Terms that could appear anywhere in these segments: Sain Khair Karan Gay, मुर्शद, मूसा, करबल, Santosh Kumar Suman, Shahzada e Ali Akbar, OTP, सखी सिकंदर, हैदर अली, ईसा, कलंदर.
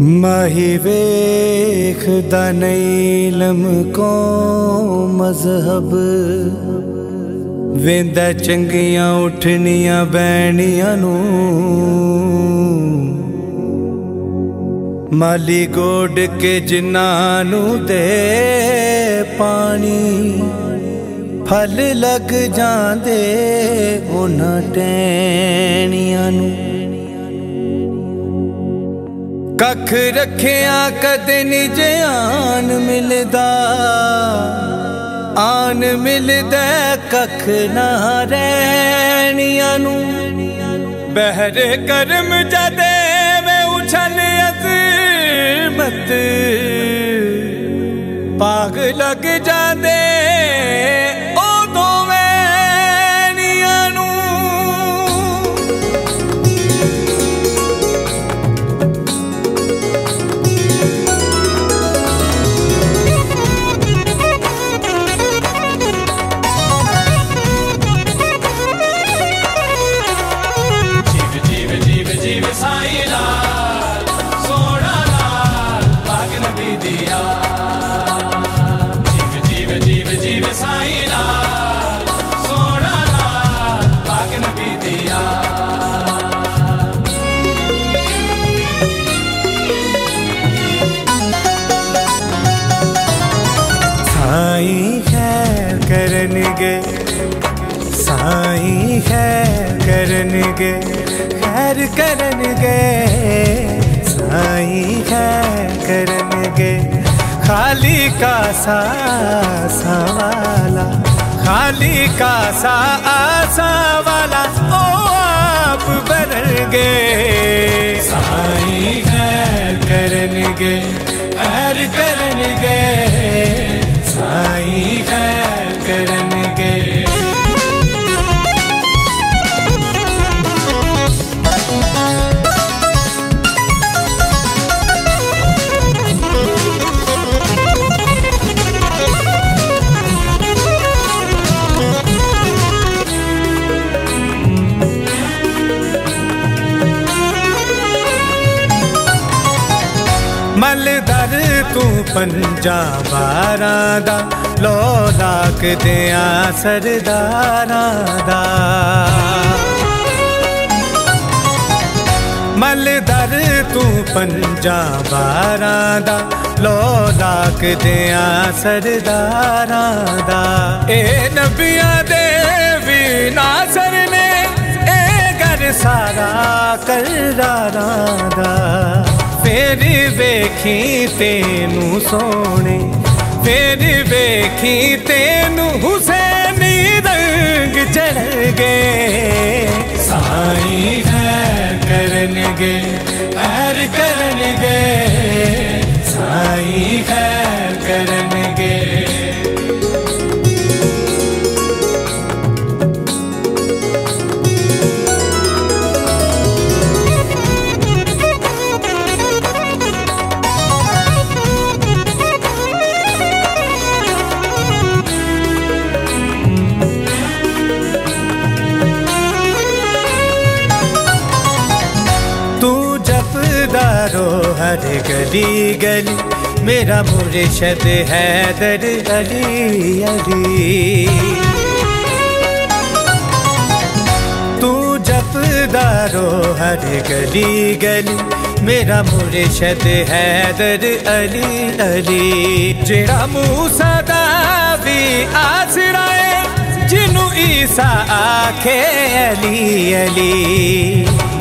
माही वेख दानैलम को मजहब वेंदा चंगियां उठनियां बैनियां नू माली गोड़ के जिनानू दे पानी फल लग जांदे उन्हां टैनियां नू कख रखिया कद निज आन मिलदा आन मिलद कख ना रैनियां नू बहरे करम जदे में उछल अज़मत पाग लग जाते साईं खैर करन गे साईं खैर करन गे साईं खैर करन गे खाली का सा आसा वाला खाली का सा आसा वाला ओ आप बरन गे साईं खैर करन गे खैर करन गे साईं खैर करन गे मलदर तू पंजाबारां दा लो लाख दिया सरदारां दा मलदर तू पंजाबारां दा लो लाख दिया सरदारां दा ए नबियां दे वी नासर ने ए घर सारा करारां दा फिर वेखी तेनू सोने फिर वेखी तेनू हुसैनी रंग चढ़ गए साईं खैर करन गे खैर करन गे साईं खैर करन गे हर गली गली मेरा मुर्शद हैदर अली अली तू जपदारो हर गली गली मेरा मुर्शद हैदर अली अली जेड़ा मूसा दा भी आसरा है जिनू ईसा आखे अली अली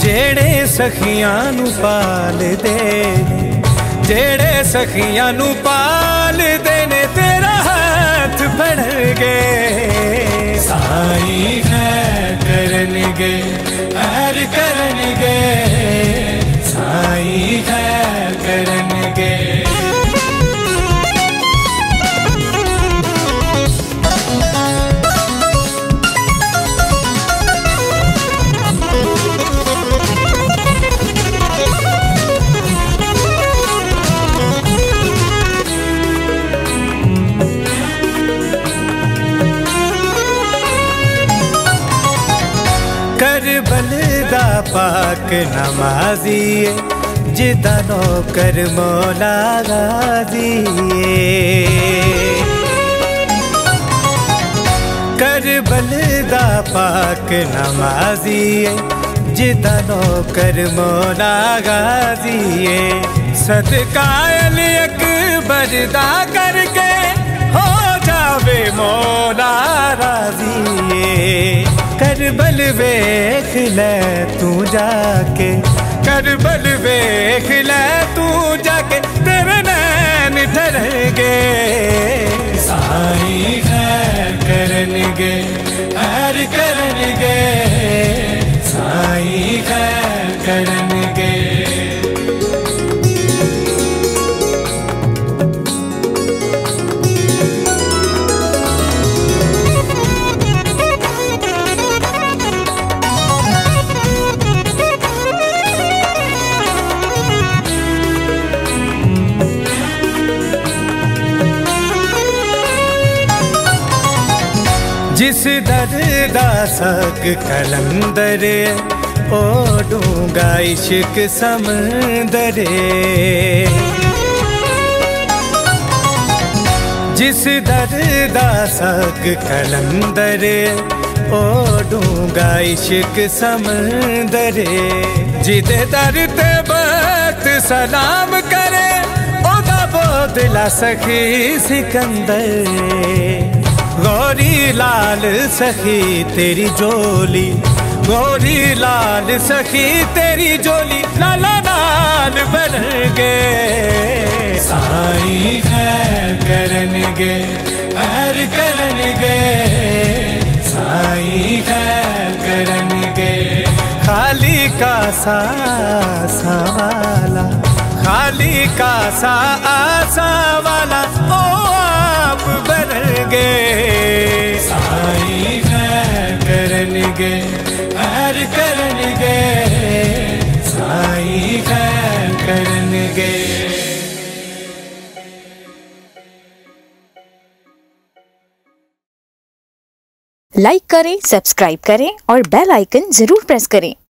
जेड़े सखियां नू पाल देने जेड़े सखियां नू पाल देने तेरा हाथ फड़ गे साईं खैर करन गे खैर करन गे साईं खैर करन गे करबल दा पाक नमाजी सिजदा नो कर मौला गाजी करबल दा पाक नमाजी जिदा नो कर मौला गाजी सदकायल अकबर दा करके हो जावे मौला राजी करबल वेख ले तू जाके करबल वेख ले तू जाके तेरे नैन ठहरेंगे साईं खैर करन गे खैर करन गे साईं खैर करन गे। जिस दर दा सक कलंदर ओढ़ूंगा इश्क समंदर जिस दर दा सक कलंदर ओढ़ूंगा इश्क समंदर जिदे दर ते बत सलाम करे ओदा बोदला सखी सिकंदर गौरी लाल सखी तेरी जोली गौरी लाल सखी तेरी जोली लाला लाल बन गे साईं खैर करन गे खैर करन गे साईं खैर करन गे। खाली का सा आसा वाला खाली का सा आसा वाला ओ आप बन गे साईं खैर करन गे खैर करन गे साईं खैर करन गे। लाइक करें, सब्सक्राइब करें और बेल आइकन जरूर प्रेस करें।